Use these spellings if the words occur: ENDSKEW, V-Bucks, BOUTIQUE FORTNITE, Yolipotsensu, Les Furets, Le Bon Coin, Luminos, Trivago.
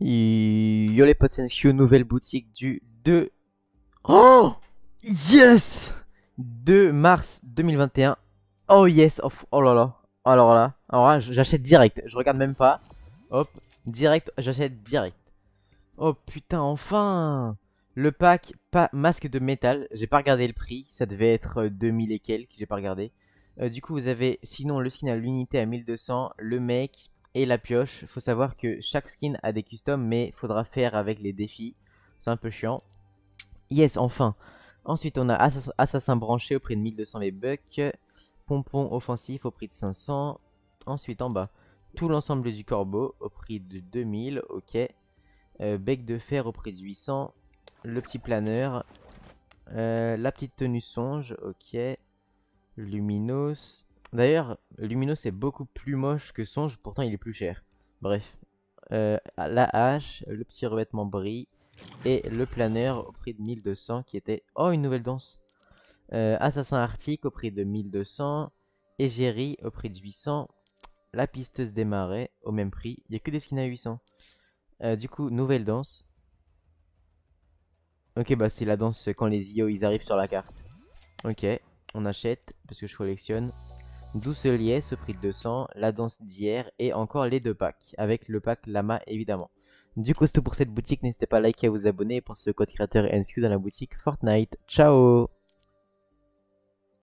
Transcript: Yolipotsensu, nouvelle boutique du 2... Oh yes, 2 mars 2021. Oh yes, oh là là. Alors là j'achète direct, je regarde même pas. Hop, direct, j'achète direct. Oh putain, enfin le pack masque de métal, j'ai pas regardé le prix, ça devait être 2000 et quelques, j'ai pas regardé. Du coup vous avez sinon le skin à l'unité à 1200, le mec et la pioche. Faut savoir que chaque skin a des customs mais faudra faire avec les défis, c'est un peu chiant. Yes, enfin. Ensuite on a assassin branché au prix de 1200 V-Bucks, pompon offensif au prix de 500. Ensuite en bas, tout l'ensemble du corbeau au prix de 2000, ok. Bec de fer au prix de 800, le petit planeur, la petite tenue songe, ok. Luminos. D'ailleurs, Luminos est beaucoup plus moche que songe, pourtant il est plus cher. Bref, la hache, le petit revêtement brille et le planeur au prix de 1200 qui était... Oh, une nouvelle danse. Assassin arctique au prix de 1200, égérie au prix de 800, la pisteuse des marais au même prix. Il n'y a que des skins à 800. Du coup, nouvelle danse. Ok, bah c'est la danse quand les IO ils arrivent sur la carte. Ok, on achète parce que je collectionne. Doucelier, ce prix de 200, la danse d'hier et encore les deux packs. Avec le pack Lama évidemment. Du coup, c'est tout pour cette boutique. N'hésitez pas à liker et à vous abonner. Et pensez au code créateur ENDSKEW dans la boutique Fortnite. Ciao!